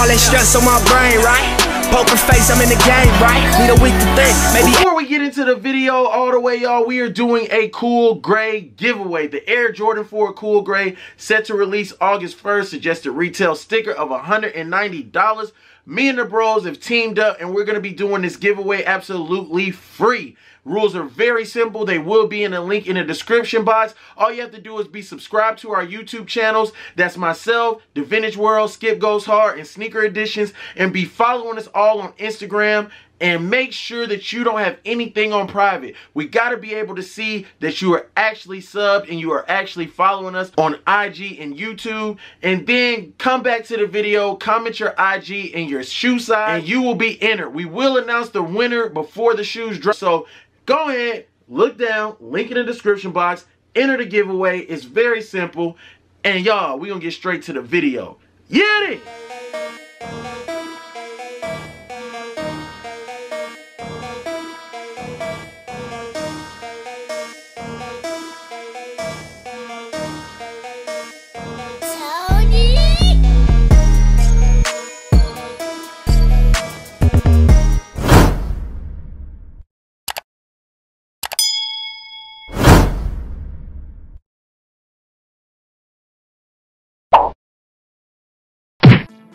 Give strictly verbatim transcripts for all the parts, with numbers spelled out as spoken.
all that stress on my brain, right? Poker face, I'm in the game, right? Need a week to think. Maybe before we get into the video all the way, y'all, we are doing a Cool Grey giveaway. The Air Jordan four Cool Grey, set to release August first, suggested retail sticker of one hundred ninety dollars. Me and the bros have teamed up, and we're going to be doing this giveaway absolutely free. Rules are very simple. They will be in the link in the description box. All you have to do is be subscribed to our YouTube channels. That's myself, DaVintage World, Skip Goes Hard, and Sneaker Editions. And be following us all on Instagram. And make sure that you don't have anything on private. We got to be able to see that you are actually subbed and you are actually following us on I G and YouTube. And then come back to the video, comment your I G and your shoe size, and you will be entered. We will announce the winner before the shoes drop. So go ahead, look down, link in the description box, enter the giveaway. It's very simple. And y'all, we're going to get straight to the video. Yeah!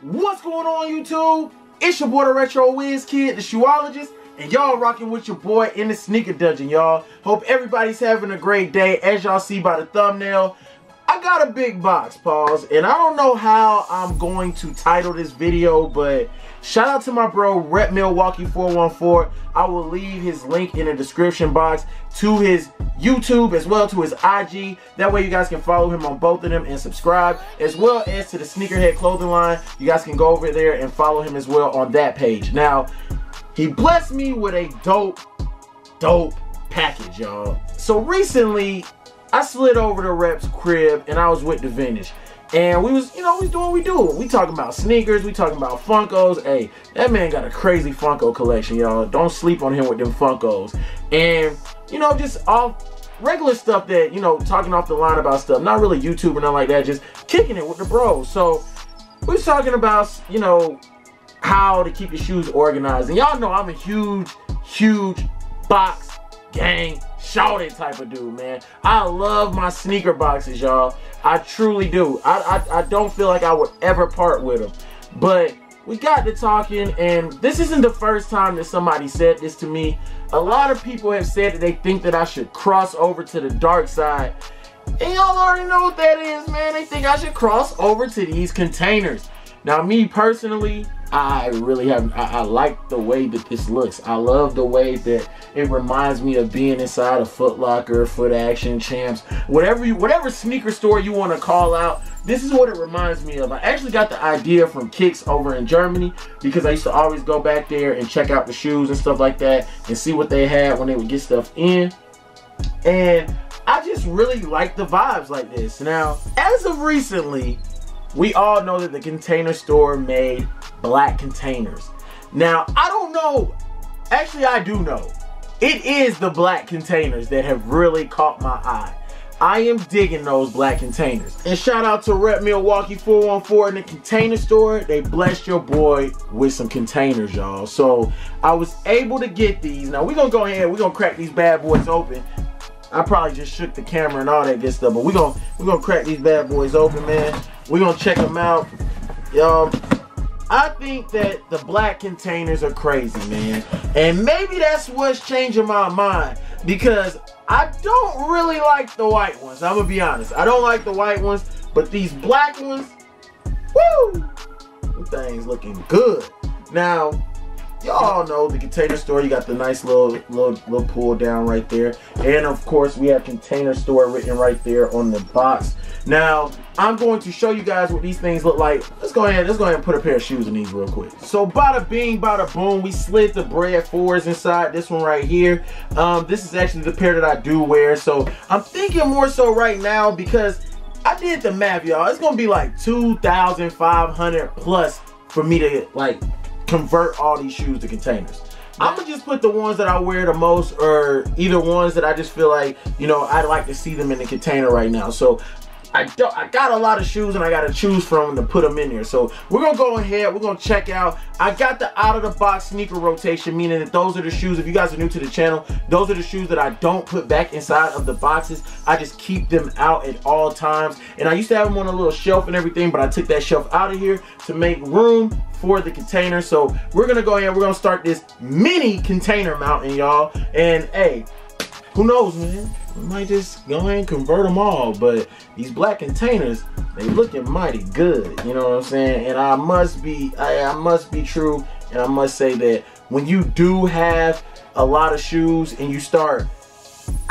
What's going on, YouTube? It's your boy, the Retro WizKid, the shoeologist, and y'all rocking with your boy in the sneaker dungeon, y'all. Hope everybody's having a great day. As y'all see by the thumbnail, I got a big box, pause, and I don't know how I'm going to title this video, but shout out to my bro, Rep Milwaukee four one four. I will leave his link in the description box to his YouTube as well to his I G. That way you guys can follow him on both of them and subscribe, as well as to the Sneakerhead clothing line. You guys can go over there and follow him as well on that page. Now, he blessed me with a dope, dope package, y'all. So recently, I slid over to Rep's crib and I was with DaVintage. And we was, you know, we doing what we do. We talking about sneakers, we talking about Funkos. Hey, that man got a crazy Funko collection, y'all. Don't sleep on him with them Funkos. And, you know, just all regular stuff that, you know, talking off the line about stuff. Not really YouTube or nothing like that, just kicking it with the bros. So, we was talking about, you know, how to keep your shoes organized. And y'all know I'm a huge, huge box gang shouted type of dude, man. I love my sneaker boxes, y'all. I truly do. I, I, I don't feel like I would ever part with them. But we got to talking, and this isn't the first time that somebody said this to me. A lot of people have said that they think that I should cross over to the dark side. And y'all already know what that is, man. They think I should cross over to these containers. Now, me personally, I really have, I, I like the way that this looks. I love the way that it reminds me of being inside a Foot Locker, Foot Action, Champs, whatever you, whatever sneaker store you want to call out. This is what it reminds me of. I actually got the idea from Kicks over in Germany, because I used to always go back there and check out the shoes and stuff like that and see what they had when they would get stuff in. And I just really like the vibes like this. Now, as of recently, we all know that the Container Store made black containers. Now, I don't know. Actually, I do know. It is the black containers that have really caught my eye. I am digging those black containers. And shout out to Rep Milwaukee four one four in the Container Store. They blessed your boy with some containers, y'all. So I was able to get these. Now, we're going to go ahead. We're going to crack these bad boys open. I probably just shook the camera and all that good stuff. But we're going we're gonna crack these bad boys open, man. We're going to check them out, y'all. I think that the black containers are crazy, man. And maybe that's what's changing my mind, because I don't really like the white ones. I'm going to be honest. I don't like the white ones, but these black ones, woo! Them things looking good. Now, y'all know the Container Store. You got the nice little, little, little pull down right there. And, of course, we have Container Store written right there on the box. Now, I'm going to show you guys what these things look like. Let's go ahead, let's go ahead and put a pair of shoes in these real quick. So, bada bing, bada boom, we slid the Bred fours inside this one right here. Um, this is actually the pair that I do wear. So, I'm thinking more so right now, because I did the math, y'all. It's going to be like two thousand five hundred plus for me to, like, convert all these shoes to containers. I'm gonna just put the ones that I wear the most, or either ones that I just feel like, you know, I'd like to see them in the container right now. So I don't, I got a lot of shoes and I got to choose from to put them in there. So we're going to go ahead, we're going to check out. I got the out of the box sneaker rotation, meaning that those are the shoes, if you guys are new to the channel, those are the shoes that I don't put back inside of the boxes. I just keep them out at all times. And I used to have them on a little shelf and everything, but I took that shelf out of here to make room for the container. So we're going to go ahead, we're going to start this mini container mountain, y'all. And hey, who knows, man? We might just go ahead and convert them all, but these black containers, they looking mighty good, you know what I'm saying? And I must be, I, I must be true, and I must say that when you do have a lot of shoes and you start,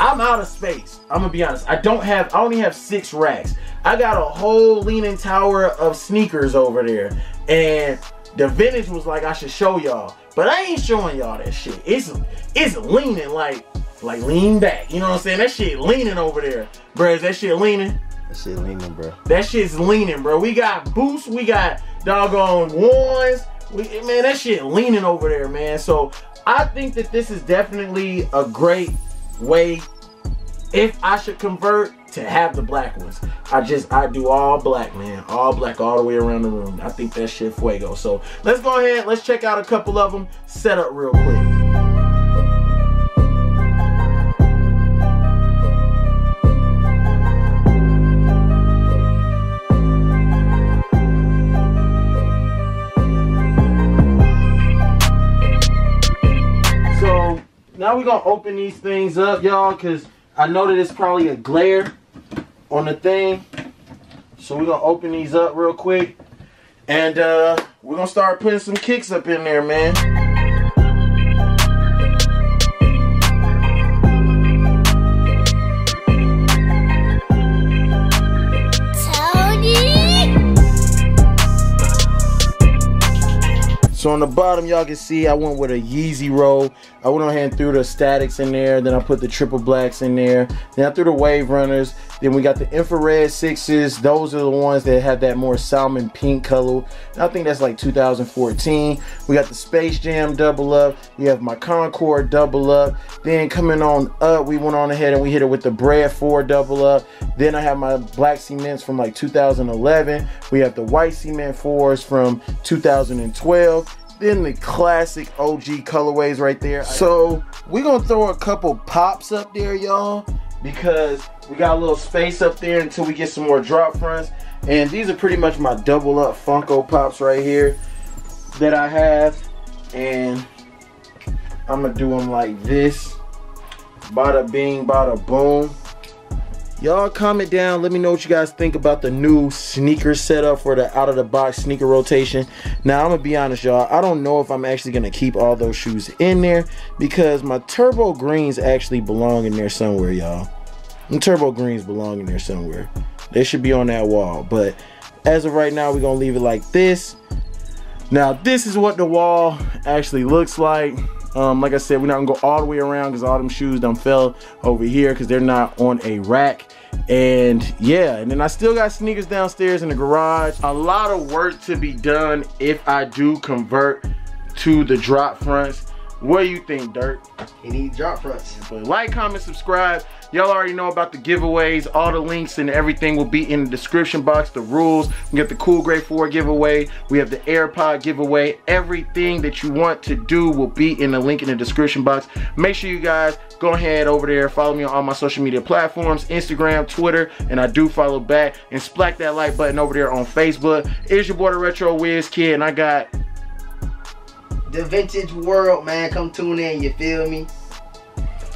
I'm out of space, I'm gonna be honest. I don't have, I only have six racks. I got a whole leaning tower of sneakers over there, and DaVintage was like, I should show y'all, but I ain't showing y'all that shit. It's, it's leaning like, like lean back, you know what I'm saying? That shit leaning over there, bro. Is that shit leaning? That shit leaning, bro. That shit's leaning, bro. We got boosts, we got doggone ones. We, man, that shit leaning over there, man. So I think that this is definitely a great way, if I should convert, to have the black ones. I just, I do all black, man. All black all the way around the room. I think that shit fuego. So let's go ahead, let's check out a couple of them, set up real quick. Now we're gonna open these things up, y'all, because I know that it's probably a glare on the thing. So we're gonna open these up real quick, and uh, we're gonna start putting some kicks up in there, man. So on the bottom, y'all can see I went with a Yeezy roll. I went ahead and threw the statics in there. Then I put the triple blacks in there. Then I threw the wave runners. Then we got the infrared sixes. Those are the ones that have that more salmon pink color. And I think that's like two thousand fourteen. We got the Space Jam double up. We have my Concord double up. Then coming on up, we went on ahead and we hit it with the Bred four double up. Then I have my Black Cements from like two thousand eleven. We have the White Cement fours from two thousand twelve. Then the classic O G colorways right there. So we're gonna throw a couple pops up there, y'all, because we got a little space up there until we get some more drop fronts. And these are pretty much my double up Funko Pops right here that I have. And I'm gonna do them like this. Bada bing, bada boom. Y'all comment down, let me know what you guys think about the new sneaker setup for the out of the box sneaker rotation. Now I'm gonna be honest, y'all, I don't know if I'm actually gonna keep all those shoes in there, because my Turbo Greens actually belong in there somewhere, y'all. The Turbo Greens belong in there somewhere. They should be on that wall, but as of right now, we're gonna leave it like this. Now this is what the wall actually looks like. Um, like I said, we're not gonna go all the way around because all them shoes done fell over here because they're not on a rack. And yeah, and then I still got sneakers downstairs in the garage. A lot of work to be done if I do convert to the drop fronts. What do you think, Dirt? You need drop fronts. But like, comment, subscribe. Y'all already know about the giveaways. All the links and everything will be in the description box. The rules. We got the Cool Grey four giveaway. We have the AirPod giveaway. Everything that you want to do will be in the link in the description box. Make sure you guys go ahead over there. Follow me on all my social media platforms. Instagram, Twitter, and I do follow back. And splack that like button over there on Facebook. It's your boy, the Retro WizKid, and I got DaVintage World, man. Come tune in, you feel me?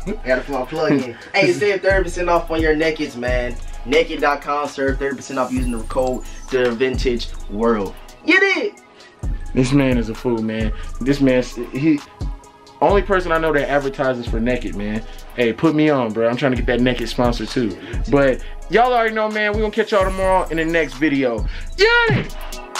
I gotta put my plug in. Hey, save thirty percent off on your Nakeds, man. Naked dot com, serve thirty percent off using the code DaVintage World. Get it! This man is a fool, man. This man, he, only person I know that advertises for Naked, man. Hey, put me on, bro. I'm trying to get that Naked sponsor too. But y'all already know, man. We're gonna catch y'all tomorrow in the next video. Get it!